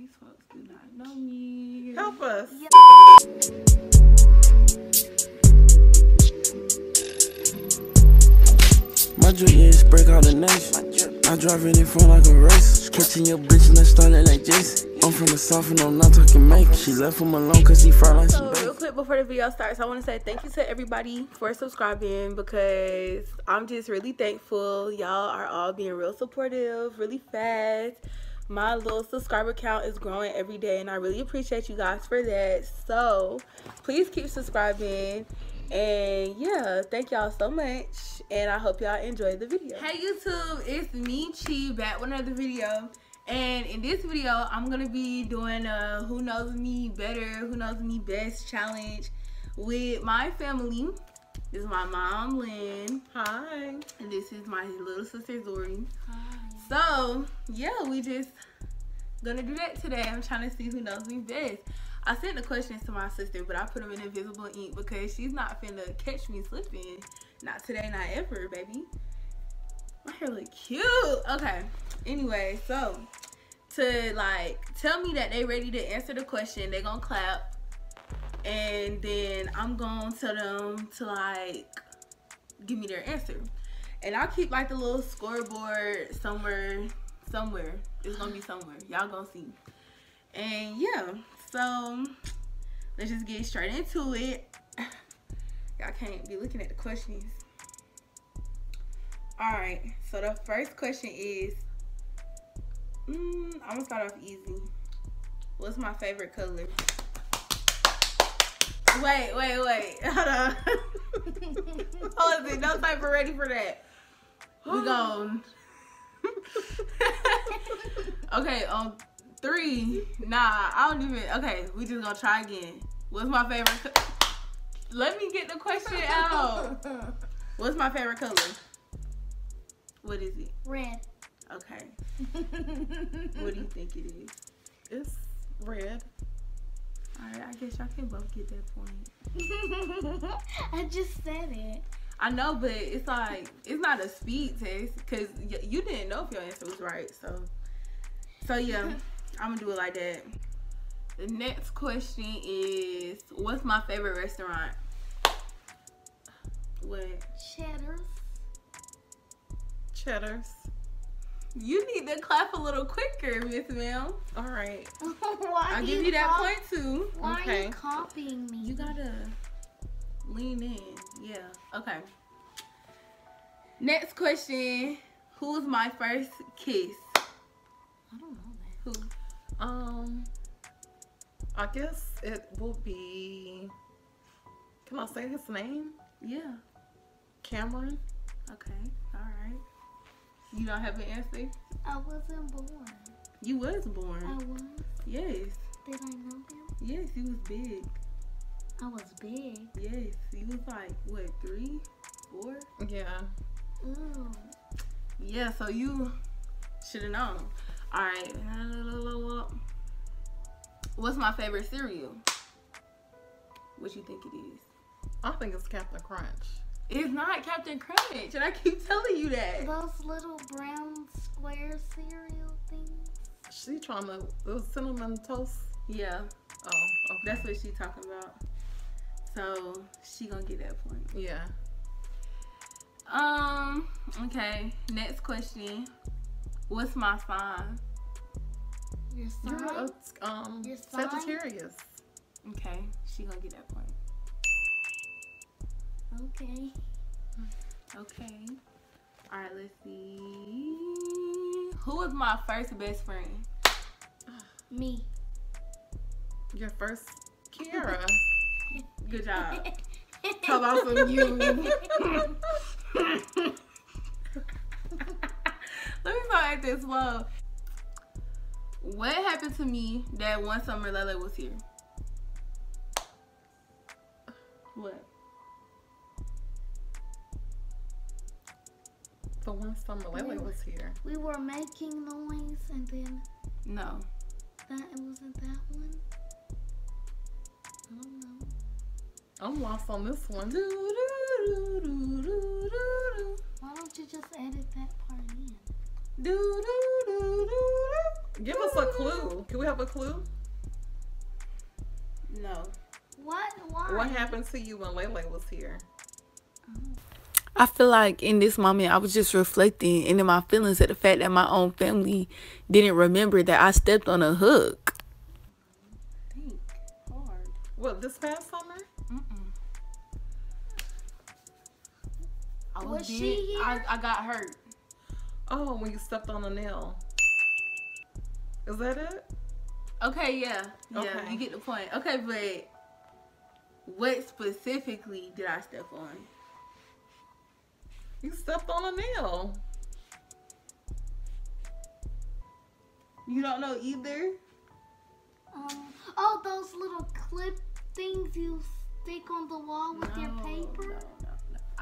These folks do not know me. Help us. My drip is break out the nation. I drive in front like a race. Catching your bitch and I started like Jason. I'm from the south and I'm not talking make. She left him alone cause he fried like some. So real quick before the video starts, I want to say thank you to everybody for subscribing, because I'm just really thankful. Y'all are all being real supportive, really fast. My little subscriber count is growing every day and I really appreciate you guys for that. So please keep subscribing. And yeah, thank y'all so much. And I hope y'all enjoy the video. Hey YouTube, it's me Chi back with another video. And in this video, I'm going to be doing a Who Knows Me Better, Who Knows Me Best challenge with my family. This is my mom, Lynn. Hi. And this is my little sister, Zori. Hi. So, yeah, we just going to do that today. I'm trying to see who knows me best. I sent the questions to my sister, but I put them in invisible ink because she's not finna catch me slipping. Not today, not ever, baby. My hair look cute. Okay. Anyway, so to like tell me that they ready to answer the question, they gonna clap, and then I'm gonna tell them to like give me their answer, and I'll keep like the little scoreboard somewhere. It's gonna be somewhere, y'all gonna see. And yeah, so let's just get straight into it. Y'all can't be looking at the questions. All right, so the first question is, I'm gonna start off easy. What's my favorite color? Wait. Hold on. Hold it. No paper ready for that. We gone. Okay, on three. Nah, I don't even. Okay, we just gonna try again. What's my favorite? Let me get the question out. What's my favorite color? What is it? Red. Okay. What do you think it is? It's red. All right, I guess y'all can both get that point. I just said it. I know, but it's like, it's not a speed test because you didn't know if your answer was right. So yeah, I'm going to do it like that. The next question is, what's my favorite restaurant? What? Cheddar's. You need to clap a little quicker, Miss Mel. All right. I'll give you that point too. Why are you copying me? You gotta lean in. Yeah. Okay. Next question. Who was my first kiss? I don't know that. Who? I guess it would be. Can I say his name? Yeah. Cameron. Okay. All right. You don't have an answer? I wasn't born. You was born. I was? Yes. Did I know them? Yes, you was big. I was big? Yes. You was like, what, 3, 4? Yeah. Ooh. Yeah, so you should have known. All right. What's my favorite cereal? What you think it is? I think it's Captain Crunch. It's not Captain Crunch, and I keep telling you that. Those little brown square cereal things. She trying to, those cinnamon toast? Yeah. Oh, okay. That's what she talking about. So, she gonna get that point. Yeah. Okay, next question. What's my sign? Your sign? You're a, your sign? Sagittarius. Okay, she gonna get that point. Okay. All right, let's see. Who was my first best friend? Me. Your first, Kara. Good job. How about some you? Let me start at this one. What happened to me that one summer Lele was here? What? The one summer Lele was here. We were making noise and then... No. That it wasn't that one? I don't know. I'm lost on this one. Why don't you just edit that part in? Give us a clue. Can we have a clue? No. What? Why? What happened to you when Lele was here? I feel like in this moment I was just reflecting and in my feelings at the fact that my own family didn't remember that I stepped on a hook. Think hard. What, this past summer? Mm-mm. Was she here? I got hurt. Oh, when you stepped on a nail. Is that it? Okay, yeah. Yeah, okay. You get the point. Okay, but what specifically did I step on? You stepped on a nail. You don't know either? Oh, those little clip things you stick on the wall with your paper? No.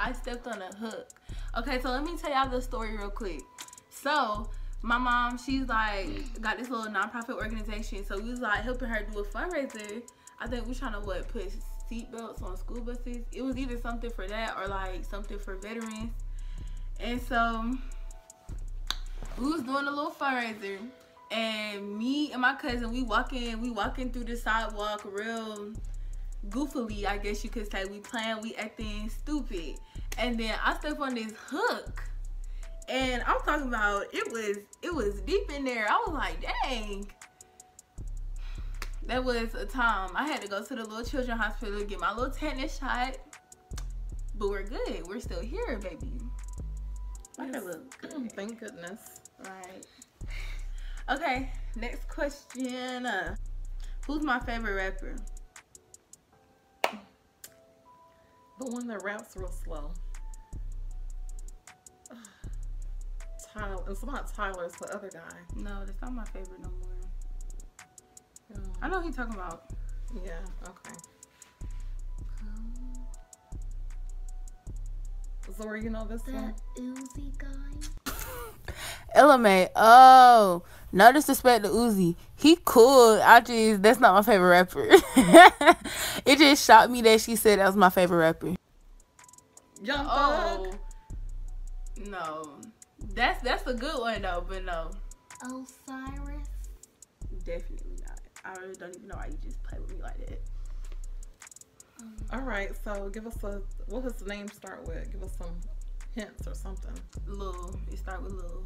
I stepped on a hook. Okay, so let me tell y'all the story real quick. So, my mom, she's like, got this little nonprofit organization. So, we was like helping her do a fundraiser. I think we trying to, put seatbelts on school buses. It was either something for that or like something for veterans. And so we was doing a little fundraiser, and me and my cousin, we walking through the sidewalk real goofily, I guess you could say. We playing, we acting stupid, and then I stepped on this hook, and I'm talking about it was deep in there. I was like, dang. That was a time I had to go to the little children's hospital to get my little tetanus shot. But we're good. We're still here, baby. Yes. Good. Thank goodness. Right. Okay, next question. Who's my favorite rapper? The one that raps real slow. Tyler. It's not Tyler. It's the other guy. No, that's not my favorite no more. I know who you're talking about. Yeah, okay. Zori, you know this one? The Uzi guy. LMA. Oh, no disrespect to Uzi. He cool. That's not my favorite rapper. It just shocked me that she said that was my favorite rapper. Young Thug? No. That's a good one, though, but no. Osiris? Definitely. I really don't even know why you just play with me like that. All right, so give us what does the name start with? Give us some hints or something. Lil. It starts with Lil.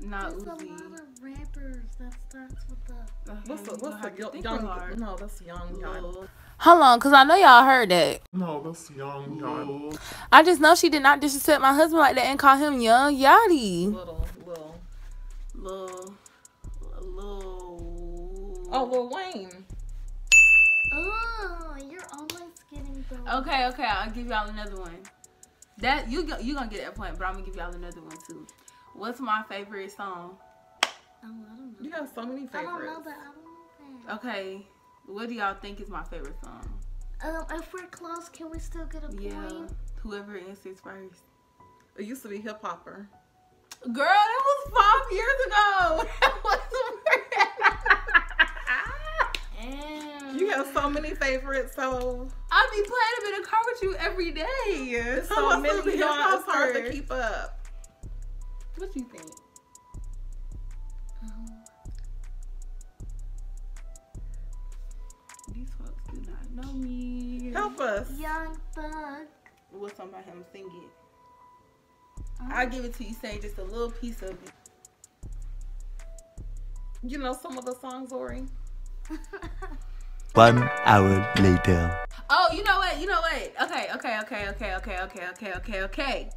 Not Uzi. There's a lot of rappers that starts with the. What's the young? No, that's Young God. Hold on, cause I know y'all heard that. No, that's Young God. I just know she did not disrespect my husband like that and call him Young Yachty. Lil. Oh, Lil Wayne. Oh, you're almost getting the. Okay, I'll give y'all another one. That you gonna get that point, but I'm gonna give y'all another one too. What's my favorite song? Oh, I don't know. You have so many favorites. I don't know that. Okay, what do y'all think is my favorite song? If we're close, can we still get a point? Yeah, whoever answers first. It used to be Hip Hopper. Girl, that was 5 years ago. That wasn't. You have so many favorites, so I be playing them in the car with you every day. It's so many, it's hard to keep up. What you think? These folks do not know me. Help us. Young Thug. What's song about him? Sing it. I'll give it to you. Say just a little piece of it. You know some of the songs, Zori? 1 hour later. Oh, you know what? Okay.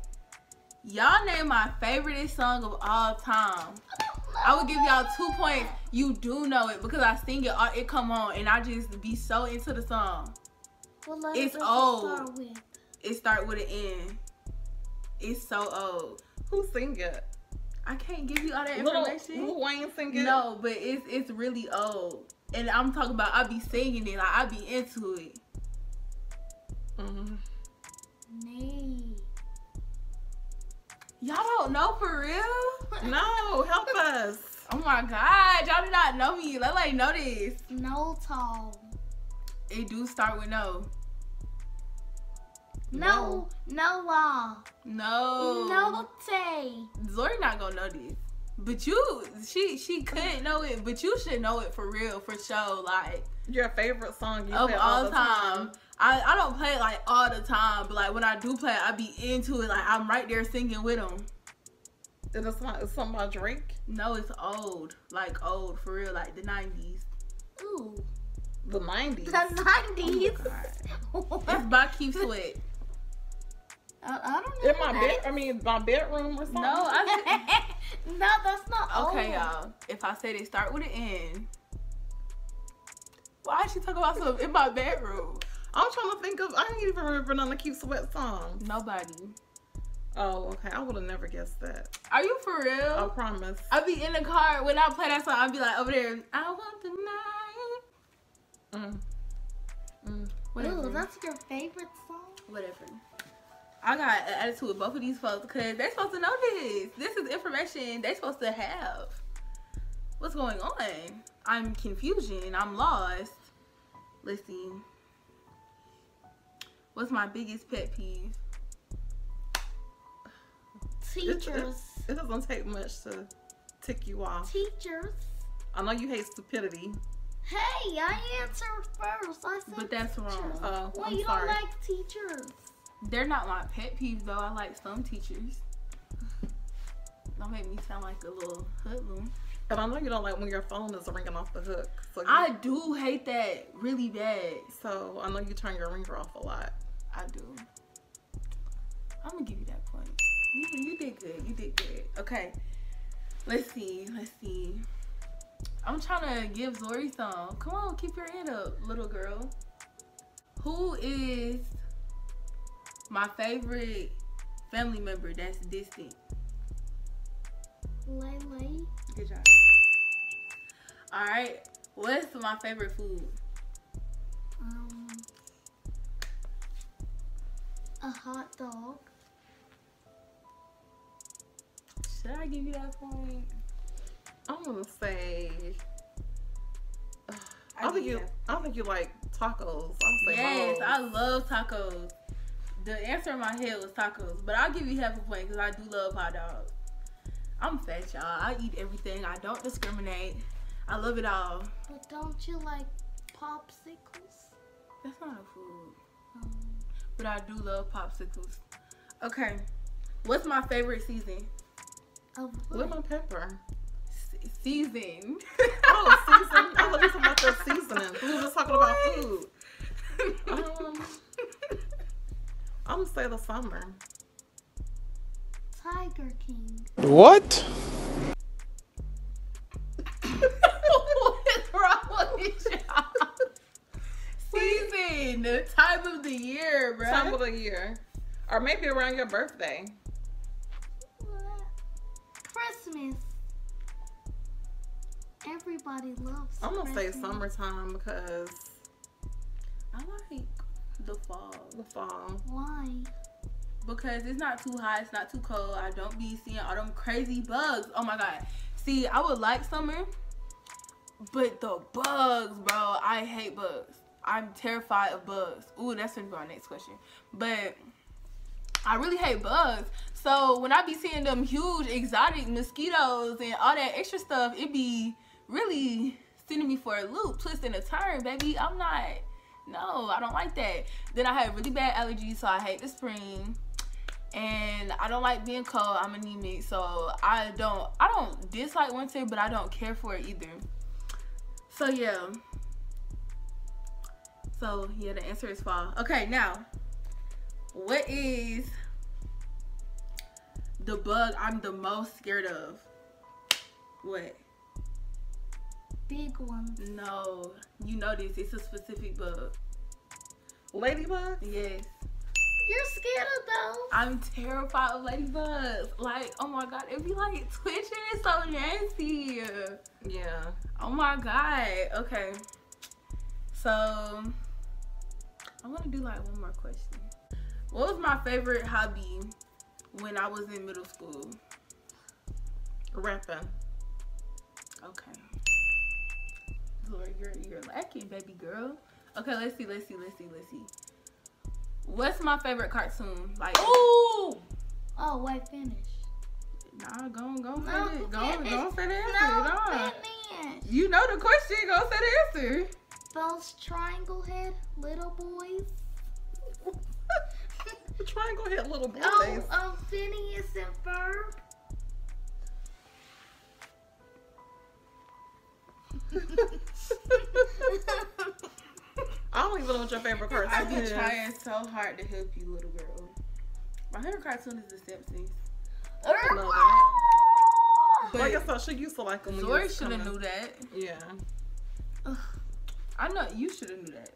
Y'all name my favorite song of all time. I would give y'all 2 points. You do know it because I sing it. It come on, and I just be so into the song. It's old. It start with an N. It's so old. Who sing it? I can't give you all that information. Lil Wayne sing it? No, but it's really old. And I'm talking about I be singing it, like I be into it. Nay. Y'all don't know for real? No, help us. Oh my God, y'all do not know me. Lele know this. No tall. It do start with no. No. No law. No. No tay. Zori not gonna know this. But you, she could know it, but you should know it for real, for sure. Like your favorite song you play all the time. I don't play it like all the time, but like when I do play it, I be into it. Like I'm right there singing with them. And it's not, it's something I drink. No, it's old, like old for real, like the 90s. Ooh, the 90s. The 90s. Oh my God. It's by Keith Sweat. I don't know. In my bed, I mean, my bedroom or something. No, I. No, that's not old. Okay, y'all. If I say they start with an N, why is she talking about something in my bedroom? I'm trying to think of. I don't even remember none of Keith Sweat's songs. Nobody. Oh, okay. I would have never guessed that. Are you for real? I promise. I'll be in the car when I play that song. I'll be like over there. I want the night. Whatever. Ooh, that's your favorite song. Whatever. I got an attitude with both of these folks because they're supposed to know this. This is information they're supposed to have. What's going on? I'm confusion. I'm lost. Let's see. What's my biggest pet peeve? Teachers. It doesn't take much to tick you off. Teachers. I know you hate stupidity. Hey, I answered first. I said but that's teachers. Wrong. Well, I'm you sorry. Don't like teachers. They're not my pet peeves though. I like some teachers. Don't make me sound like a little hoodlum. But I know you don't like when your phone is ringing off the hook. So I do hate that really bad. So I know you turn your ringer off a lot. I do. I'm gonna give you that point. You did good. You did good. Okay. Let's see. Let's see. I'm trying to give Zori some. Come on, keep your head up, little girl. Who is my favorite family member that's distant? Lele. Good job. All right. What's my favorite food? A hot dog. Should I give you that point? I'm gonna say. I think you like tacos. I'll say yes, I love tacos. The answer in my head was tacos, but I'll give you half a point because I do love hot dogs. I'm fat, y'all. I eat everything. I don't discriminate. I love it all. But don't you like popsicles? That's not a food. But I do love popsicles. Okay. What's my favorite season? Lemon pepper. Season. Oh, season. I was talking about the seasoning. We were just talking about food. I'm gonna say the summer. Tiger King. What? What is wrong with y'all? Season, time of the year, bro. Time of the year, or maybe around your birthday. Christmas. Everybody loves. I'm gonna say summertime because I like. The fall. The fall. Why? Because it's not too hot. It's not too cold. I don't be seeing all them crazy bugs. Oh my God. See, I would like summer, but the bugs, bro. I hate bugs. I'm terrified of bugs. Ooh, that's gonna be our next question. But I really hate bugs. So when I be seeing them huge exotic mosquitoes and all that extra stuff, it be really sending me for a loop, twist and a turn, baby. I'm not. No, I don't like that. Then I have really bad allergies, so I hate the spring. And I don't like being cold. I'm anemic, so I don't dislike winter, but I don't care for it either. So yeah. So yeah, the answer is fall. Okay, now what is the bug I'm the most scared of? What? Big one. No, you know this. It's a specific bug. Ladybug? Yes. You're scared of those? I'm terrified of ladybugs. Like, oh my God, it be like twitching. It's so nasty. Yeah. Oh my God. Okay. So, I want to do like one more question. What was my favorite hobby when I was in middle school? Rapping. Okay. Lord, you're lacking, baby girl. Okay, let's see. What's my favorite cartoon? Like, oh, white finish. Nah, go on, say the answer. No, you know the question. Go say the answer. False triangle head little boys. Triangle head little boys. Oh, Phineas and Ferb. I don't even know what your favorite cartoon is. I've been trying so hard to help you, little girl. My favorite cartoon is The Simpsons. I love that. But like I said, she used to like them. Zori should have knew that. Yeah. Ugh. I know you should have knew that.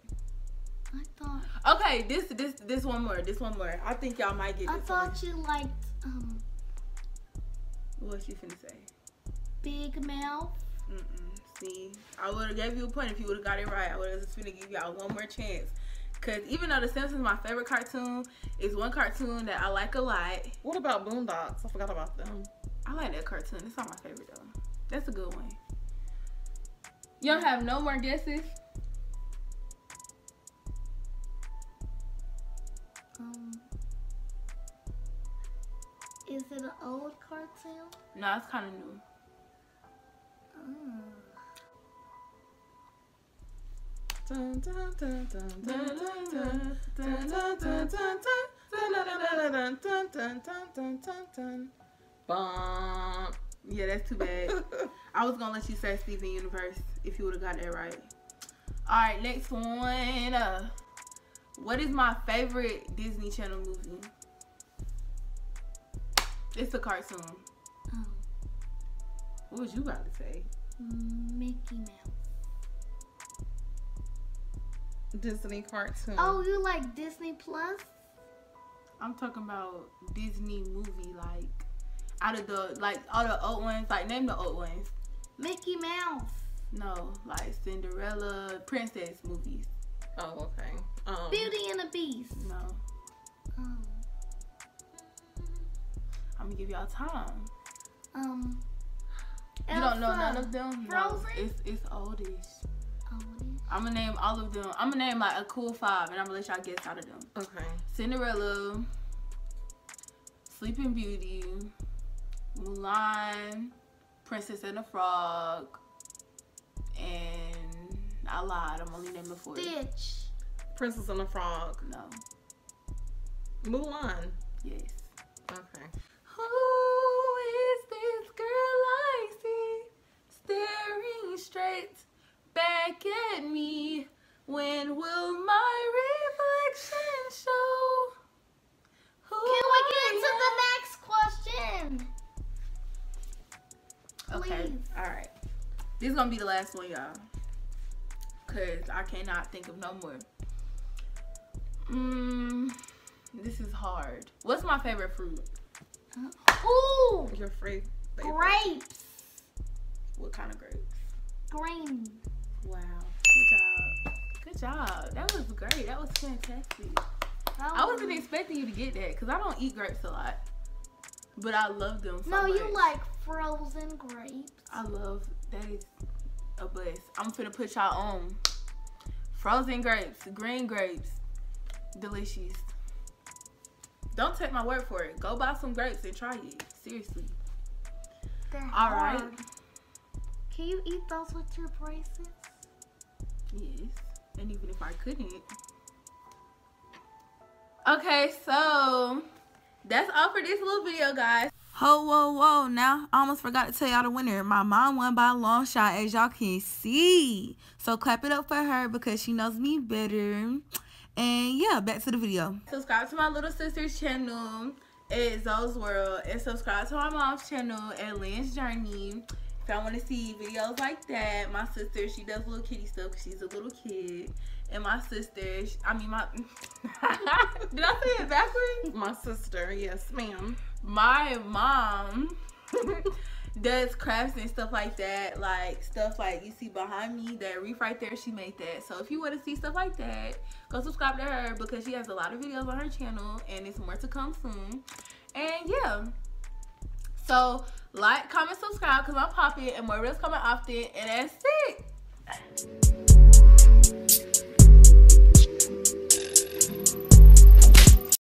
I thought. Okay, this one more. This one more. I think y'all might get. You liked. What you finna say? Big mouth. See, I would have gave you a point if you would have got it right. I would have just finna give y'all one more chance. Cause even though The Simpsons is my favorite cartoon, it's one cartoon that I like a lot. What about Boondocks? I forgot about them. I like that cartoon. It's not my favorite though. That's a good one. You don't have no more guesses? Is it an old cartoon? No, it's kind of new. Yeah, that's too bad. I was gonna let you say Steven Universe if you would have got that right. All right, next one. What is my favorite Disney Channel movie? It's a cartoon. Oh. What was you about to say? Mickey Mouse. Disney cartoon. Oh, you like Disney Plus? I'm talking about Disney movie, like out of the all the old ones. Like name the old ones. Mickey Mouse. No, like Cinderella, princess movies. Oh, okay. Beauty and the Beast. No. I'm gonna give y'all time. You don't know none of them. Frozen. No, it's oldish. I'm gonna name all of them. I'm gonna name like a cool five and I'm gonna let y'all guess out of them. Okay. Cinderella, Sleeping Beauty, Mulan, Princess and the Frog, and I lied, I'm only naming four. Stitch. Princess and the Frog. No. Mulan. Yes. Okay. Who is this girl I see staring straight back at me? When will my reflection show? Who can we get to the next question? Okay, alright. This is gonna be the last one, y'all. Cause I cannot think of no more. This is hard. What's my favorite fruit? Ooh! Your favorite? Grapes! What kind of grapes? Green. Wow, good job. That was great. That was fantastic. I wasn't expecting you to get that because I don't eat grapes a lot, but I love them so much. You like frozen grapes. I love that. Is a bliss. I'm finna put y'all on frozen grapes, green grapes, delicious. Don't take my word for it. Go buy some grapes and try it. Seriously. All right. Can you eat those with your braces? Yes, and even if I couldn't. Okay, so that's all for this little video, guys. Ho, whoa, whoa, now I almost forgot to tell y'all the winner. My mom won by a long shot, as y'all can see. So clap it up for her because she knows me better. And yeah, back to the video. Subscribe to my little sister's channel at Zoe's World, and subscribe to my mom's channel at Lance Journey. If y'all want to see videos like that, my sister, she does little kitty stuff because she's a little kid. And my sister, did I say it backwards? My sister, yes ma'am. My mom does crafts and stuff like that. Like stuff like you see behind me, that reef right there, she made that. So if you want to see stuff like that, go subscribe to her because she has a lot of videos on her channel and it's more to come soon. And yeah. So, like, comment, subscribe, because I'm popping and more reels coming often, and that's it.